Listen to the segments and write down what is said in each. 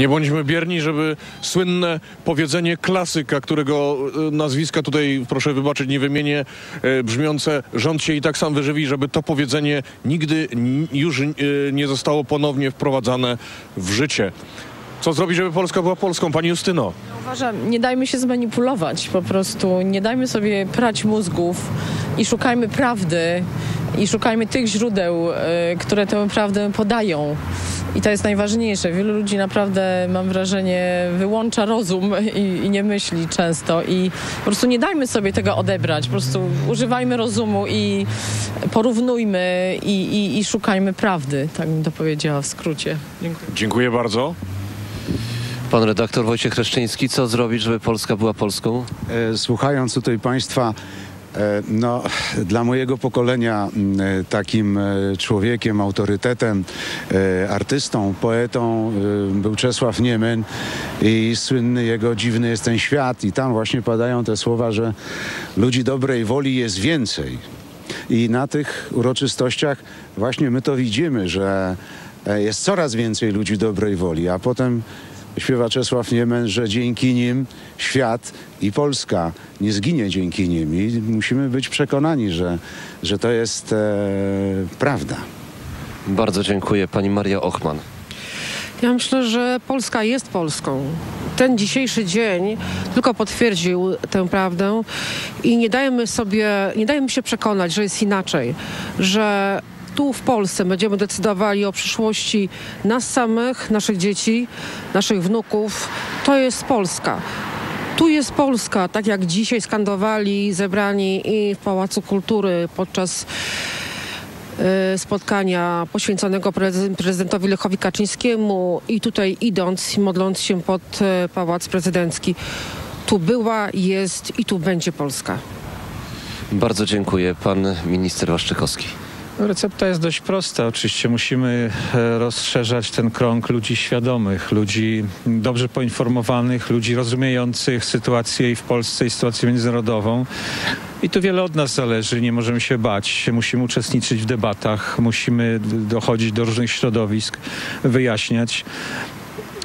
Nie bądźmy bierni, żeby słynne powiedzenie klasyka, którego nazwiska tutaj, proszę wybaczyć, nie wymienię, brzmiące rząd się i tak sam wyżywi, żeby to powiedzenie nigdy już nie zostało ponownie wprowadzane w życie. Co zrobić, żeby Polska była Polską? Pani Justyno. Ja uważam, nie dajmy się zmanipulować po prostu. Nie dajmy sobie prać mózgów i szukajmy prawdy i szukajmy tych źródeł, które tę prawdę podają. I to jest najważniejsze. Wielu ludzi naprawdę, mam wrażenie, wyłącza rozum i nie myśli często. I po prostu nie dajmy sobie tego odebrać. Po prostu używajmy rozumu i porównujmy i szukajmy prawdy. Tak bym to powiedziała w skrócie. Dziękuję. Dziękuję bardzo. Pan redaktor Wojciech Reszczyński, co zrobić, żeby Polska była Polską? Słuchając tutaj Państwa, no, dla mojego pokolenia takim człowiekiem, autorytetem, artystą, poetą był Czesław Niemen i słynny jego Dziwny Jest Ten Świat. I tam właśnie padają te słowa, że ludzi dobrej woli jest więcej. I na tych uroczystościach właśnie my to widzimy, że jest coraz więcej ludzi dobrej woli, a potem śpiewa Czesław Niemen, że dzięki nim świat i Polska nie zginie dzięki nim. I musimy być przekonani, że to jest prawda. Bardzo dziękuję. Pani Maria Ochman. Ja myślę, że Polska jest Polską. Ten dzisiejszy dzień tylko potwierdził tę prawdę i nie dajemy się przekonać, że jest inaczej, że tu w Polsce będziemy decydowali o przyszłości nas samych, naszych dzieci, naszych wnuków. To jest Polska. Tu jest Polska, tak jak dzisiaj skandowali zebrani i w Pałacu Kultury podczas spotkania poświęconego prezydentowi Lechowi Kaczyńskiemu i tutaj idąc, modląc się pod Pałac Prezydencki. Tu była, jest i tu będzie Polska. Bardzo dziękuję. Pan minister Waszczykowski. Recepta jest dość prosta. Oczywiście musimy rozszerzać ten krąg ludzi świadomych, ludzi dobrze poinformowanych, ludzi rozumiejących sytuację i w Polsce i sytuację międzynarodową. I tu wiele od nas zależy, nie możemy się bać, musimy uczestniczyć w debatach, musimy dochodzić do różnych środowisk, wyjaśniać.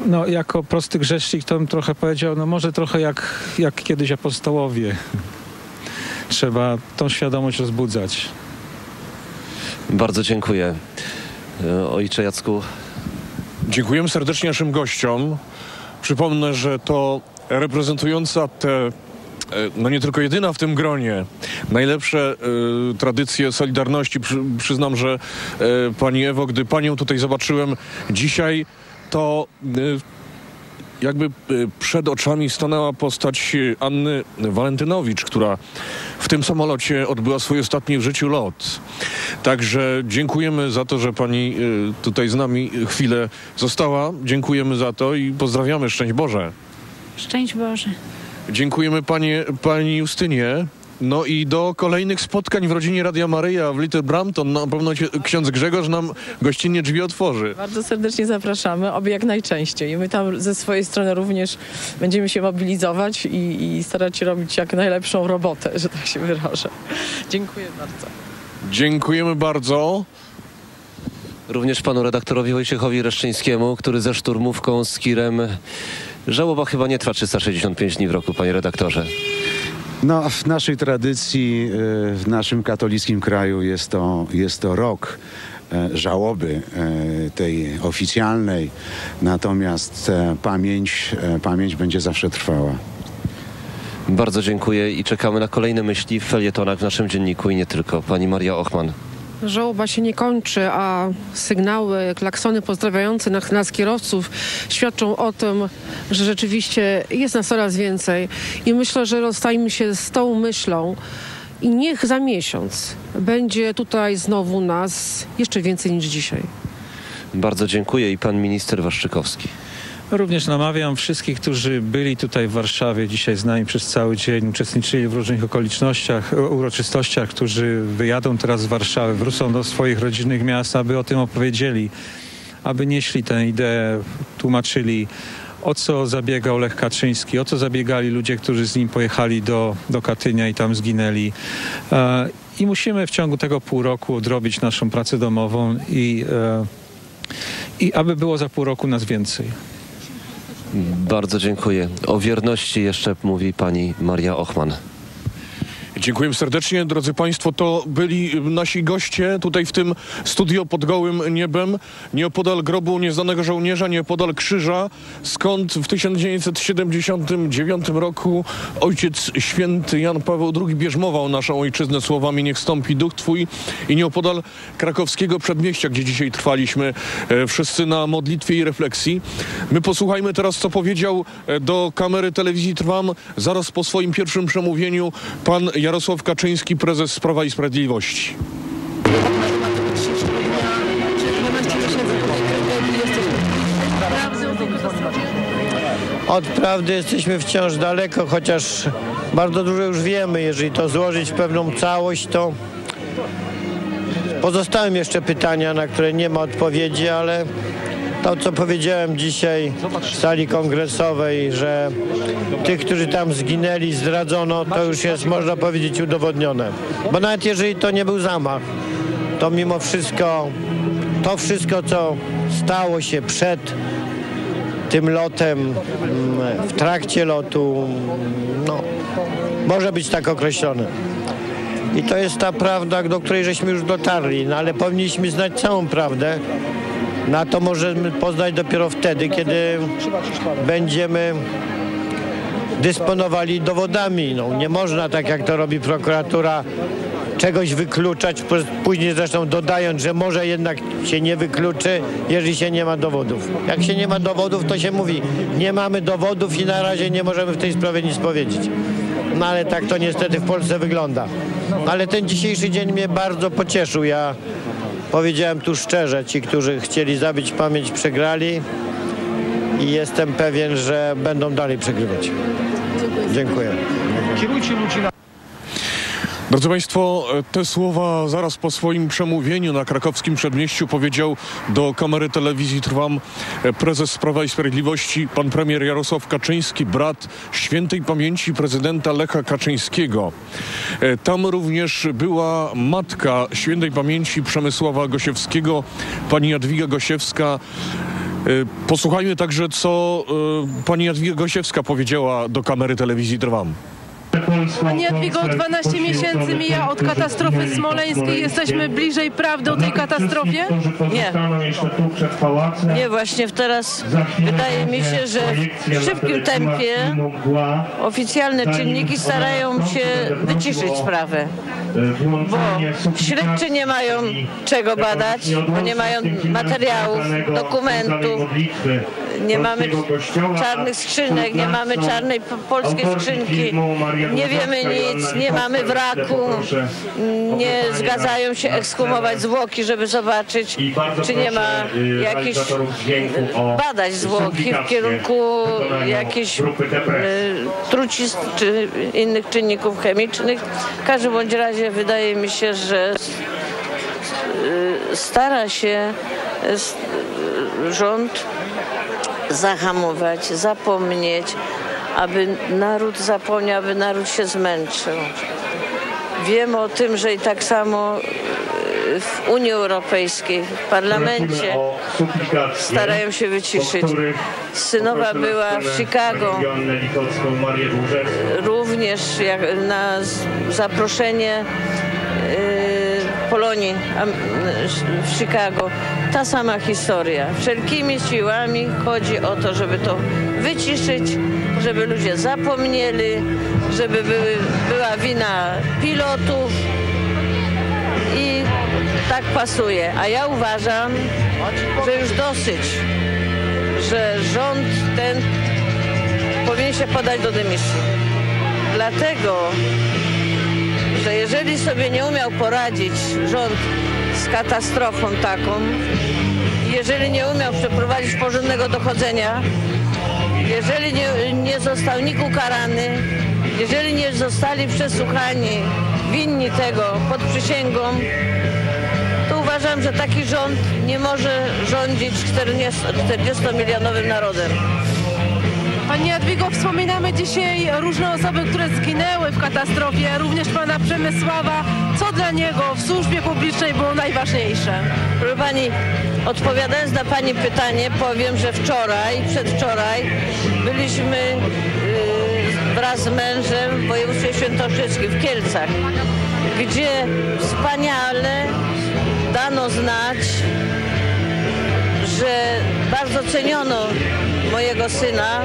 No, jako prosty grzesznik to bym trochę powiedział, no może trochę jak kiedyś apostołowie. Trzeba tą świadomość rozbudzać. Bardzo dziękuję. Ojcze Jacku. Dziękujemy serdecznie naszym gościom. Przypomnę, że to reprezentująca te, no nie tylko jedyna w tym gronie, najlepsze tradycje Solidarności. Przyznam, że pani Ewo, gdy panią tutaj zobaczyłem dzisiaj, to jakby przed oczami stanęła postać Anny Walentynowicz, która w tym samolocie odbyła swój ostatni w życiu lot. Także dziękujemy za to, że pani tutaj z nami chwilę została. Dziękujemy za to i pozdrawiamy. Szczęść Boże. Szczęść Boże. Dziękujemy pani Justynie. No i do kolejnych spotkań w rodzinie Radia Maryja w Little Brampton. Na pewno ksiądz Grzegorz nam gościnnie drzwi otworzy. Bardzo serdecznie zapraszamy, oby jak najczęściej. I my tam ze swojej strony również będziemy się mobilizować i starać się robić jak najlepszą robotę, że tak się wyrażę. Dziękuję bardzo. Dziękujemy bardzo. Również panu redaktorowi Wojciechowi Reszczyńskiemu, który ze szturmówką z kirem. Żałoba chyba nie trwa 365 dni w roku, panie redaktorze. No, w naszej tradycji, w naszym katolickim kraju jest to rok żałoby tej oficjalnej, natomiast pamięć będzie zawsze trwała. Bardzo dziękuję i czekamy na kolejne myśli w felietonach w naszym dzienniku i nie tylko. Pani Maria Ochman. Żałoba się nie kończy, a sygnały, klaksony pozdrawiające nas kierowców świadczą o tym, że rzeczywiście jest nas coraz więcej i myślę, że rozstajmy się z tą myślą i niech za miesiąc będzie tutaj znowu nas jeszcze więcej niż dzisiaj. Bardzo dziękuję i pan minister Waszczykowski. Również namawiam wszystkich, którzy byli tutaj w Warszawie dzisiaj z nami przez cały dzień, uczestniczyli w różnych okolicznościach, uroczystościach, którzy wyjadą teraz z Warszawy, wrócą do swoich rodzinnych miast, aby o tym opowiedzieli, aby nieśli tę ideę, tłumaczyli, o co zabiegał Lech Kaczyński, o co zabiegali ludzie, którzy z nim pojechali do Katynia i tam zginęli. I musimy w ciągu tego pół roku odrobić naszą pracę domową i aby było za pół roku nas więcej. Bardzo dziękuję. O wierności jeszcze mówi pani Maria Ochman. Dziękuję serdecznie, drodzy Państwo. To byli nasi goście tutaj w tym studio pod gołym niebem, nieopodal grobu nieznanego żołnierza, nieopodal krzyża, skąd w 1979 roku Ojciec Święty Jan Paweł II bierzmował naszą ojczyznę słowami "Niech wstąpi duch Twój", i nieopodal krakowskiego przedmieścia, gdzie dzisiaj trwaliśmy wszyscy na modlitwie i refleksji. My posłuchajmy teraz, co powiedział do kamery telewizji TRWAM zaraz po swoim pierwszym przemówieniu pan Jarosław Kaczyński, prezes Prawa i Sprawiedliwości. Od prawdy jesteśmy wciąż daleko, chociaż bardzo dużo już wiemy. Jeżeli to złożyć w pewną całość, to pozostają jeszcze pytania, na które nie ma odpowiedzi, ale to, co powiedziałem dzisiaj w sali kongresowej, że tych, którzy tam zginęli, zdradzono, to już jest, można powiedzieć, udowodnione. Bo nawet jeżeli to nie był zamach, to mimo wszystko, to wszystko, co stało się przed tym lotem, w trakcie lotu, no, może być tak określone. I to jest ta prawda, do której żeśmy już dotarli, no, ale powinniśmy znać całą prawdę. Na to możemy poznać dopiero wtedy, kiedy będziemy dysponowali dowodami. No, nie można, tak jak to robi prokuratura, czegoś wykluczać, później zresztą dodając, że może jednak się nie wykluczy, jeżeli się nie ma dowodów. Jak się nie ma dowodów, to się mówi, nie mamy dowodów i na razie nie możemy w tej sprawie nic powiedzieć. No ale tak to niestety w Polsce wygląda. No, ale ten dzisiejszy dzień mnie bardzo pocieszył. Ja powiedziałem tu szczerze, ci, którzy chcieli zabić pamięć, przegrali i jestem pewien, że będą dalej przegrywać. Dziękuję. Kierujcie ludzi na... Drodzy Państwo, te słowa zaraz po swoim przemówieniu na krakowskim przedmieściu powiedział do kamery telewizji TRWAM prezes Prawa i Sprawiedliwości, pan premier Jarosław Kaczyński, brat świętej pamięci prezydenta Lecha Kaczyńskiego. Tam również była matka świętej pamięci Przemysława Gosiewskiego, pani Jadwiga Gosiewska. Posłuchajmy także, co pani Jadwiga Gosiewska powiedziała do kamery telewizji TRWAM. Pani Jadwigo, 12 miesięcy mija od katastrofy smoleńskiej. Jesteśmy bliżej prawdy o tej katastrofie? Nie. Nie, właśnie teraz wydaje mi się, że w szybkim tempie oficjalne czynniki starają się wyciszyć sprawę. Bo śledczy nie mają czego badać, bo nie mają materiałów, dokumentów, nie mamy czarnych skrzynek, nie mamy czarnej polskiej skrzynki. Nie wiemy nic, nie mamy wraku, nie zgadzają się ekshumować zwłoki, żeby zobaczyć, czy nie ma jakichś badań zwłoki w kierunku jakichś trucizn czy innych czynników chemicznych. W każdym bądź razie wydaje mi się, że stara się rząd zahamować, zapomnieć, aby naród zapomniał, aby naród się zmęczył. Wiem o tym, że i tak samo w Unii Europejskiej, w parlamencie starają się wyciszyć. Synowa była w Chicago, również na zaproszenie Polonii w Chicago. Ta sama historia. Wszelkimi siłami chodzi o to, żeby to wyciszyć, żeby ludzie zapomnieli, żeby była wina pilotów i tak pasuje. A ja uważam, że już dosyć, że rząd ten powinien się podać do dymisji. Dlatego, że jeżeli sobie nie umiał poradzić rząd z katastrofą taką, jeżeli nie umiał przeprowadzić porządnego dochodzenia, jeżeli nie został nikt ukarany, jeżeli nie zostali przesłuchani winni tego pod przysięgą, to uważam, że taki rząd nie może rządzić 40-milionowym narodem. Pani Jadwigo, wspominamy dzisiaj różne osoby, które zginęły w katastrofie, również pana Przemysława. Co dla niego w służbie publicznej było najważniejsze? Proszę pani, Odpowiadając na Pani pytanie, powiem, że wczoraj, przedwczoraj byliśmy wraz z mężem w województwie świętokrzyskim, w Kielcach, gdzie wspaniale dano znać, że bardzo ceniono mojego syna,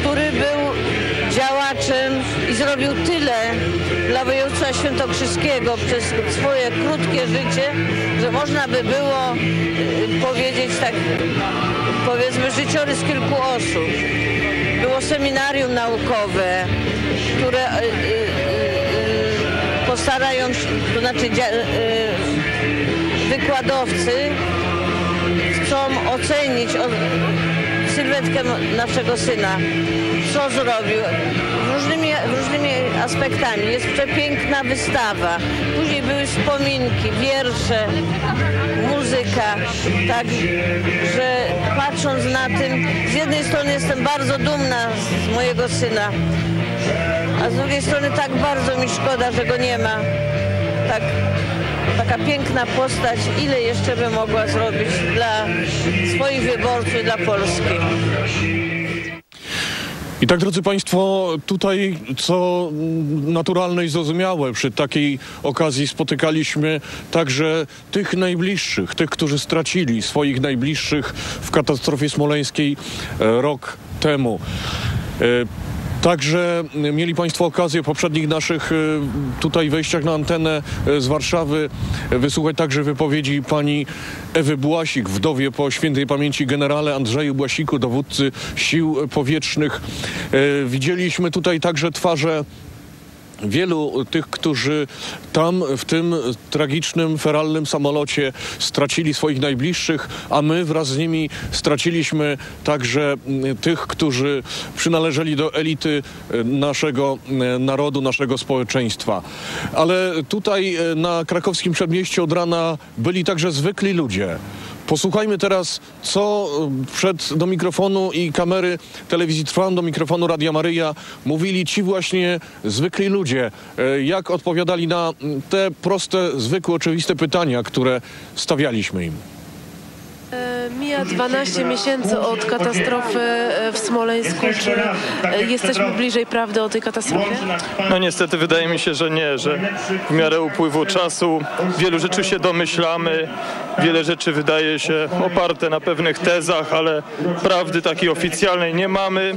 który był działaczem i zrobił tyle dla województwa świętokrzyskiego przez swoje krótkie życie, że można by było powiedzieć tak, powiedzmy, życiorys kilku osób. Było seminarium naukowe, które postarają się, to znaczy wykładowcy chcą ocenić sylwetkę naszego syna, co zrobił, różnymi aspektami. Jest przepiękna wystawa, później były wspominki, wiersze, muzyka, tak, że patrząc na tym, z jednej strony jestem bardzo dumna z mojego syna, a z drugiej strony tak bardzo mi szkoda, że go nie ma. Tak, taka piękna postać, ile jeszcze by mogła zrobić dla swoich wyborców, dla Polski. I tak, drodzy Państwo, tutaj, co naturalne i zrozumiałe, przy takiej okazji spotykaliśmy także tych najbliższych, tych, którzy stracili swoich najbliższych w katastrofie smoleńskiej rok temu. Także mieli Państwo okazję w poprzednich naszych tutaj wejściach na antenę z Warszawy wysłuchać także wypowiedzi pani Ewy Błasik, wdowie po świętej pamięci generale Andrzeju Błasiku, dowódcy sił powietrznych. Widzieliśmy tutaj także twarze wielu tych, którzy tam w tym tragicznym, feralnym samolocie stracili swoich najbliższych, a my wraz z nimi straciliśmy także tych, którzy przynależeli do elity naszego narodu, naszego społeczeństwa. Ale tutaj na Krakowskim Przedmieściu od rana byli także zwykli ludzie. Posłuchajmy teraz, co do mikrofonu i kamery telewizji TRWAM, do mikrofonu Radia Maryja mówili ci właśnie zwykli ludzie. Jak odpowiadali na te proste, zwykłe, oczywiste pytania, które stawialiśmy im. Mija 12 miesięcy od katastrofy w Smoleńsku. Czy jesteśmy bliżej prawdy o tej katastrofie? No niestety wydaje mi się, że nie, że w miarę upływu czasu wielu rzeczy się domyślamy, wiele rzeczy wydaje się oparte na pewnych tezach, ale prawdy takiej oficjalnej nie mamy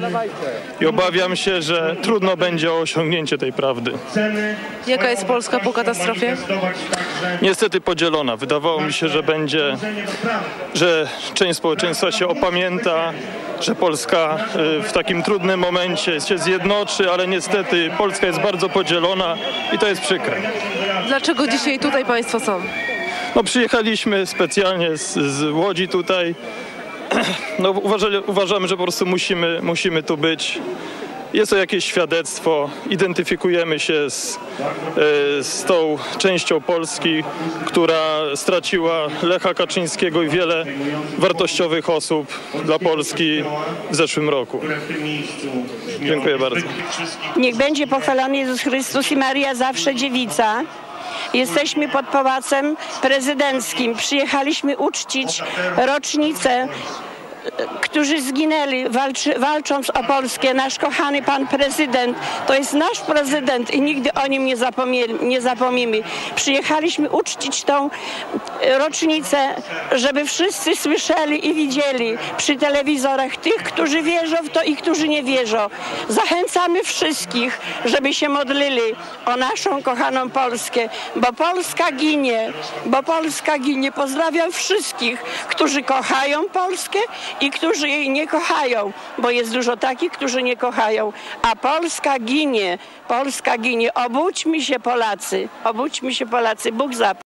i obawiam się, że trudno będzie o osiągnięcie tej prawdy. Jaka jest Polska po katastrofie? Niestety podzielona. Wydawało mi się, że będzie, że część społeczeństwa się opamięta, że Polska w takim trudnym momencie się zjednoczy, ale niestety Polska jest bardzo podzielona i to jest przykre. Dlaczego dzisiaj tutaj Państwo są? No, przyjechaliśmy specjalnie z Łodzi tutaj. No, uważamy, że po prostu musimy tu być. Jest to jakieś świadectwo, identyfikujemy się z tą częścią Polski, która straciła Lecha Kaczyńskiego i wiele wartościowych osób dla Polski w zeszłym roku. Dziękuję bardzo. Niech będzie pochwalony Jezus Chrystus i Maria zawsze dziewica. Jesteśmy pod Pałacem Prezydenckim. Przyjechaliśmy uczcić rocznicę, którzy zginęli walcząc o Polskę. Nasz kochany pan prezydent, to jest nasz prezydent i nigdy o nim nie zapomnimy. Przyjechaliśmy uczcić tą rocznicę, żeby wszyscy słyszeli i widzieli przy telewizorach tych, którzy wierzą w to i którzy nie wierzą. Zachęcamy wszystkich, żeby się modlili o naszą kochaną Polskę, bo Polska ginie, bo Polska ginie. Pozdrawiam wszystkich, którzy kochają Polskę i którzy jej nie kochają, bo jest dużo takich, którzy nie kochają. A Polska ginie, Polska ginie. Obudźmy się, Polacy. Obudźmy się, Polacy. Bóg zapłać.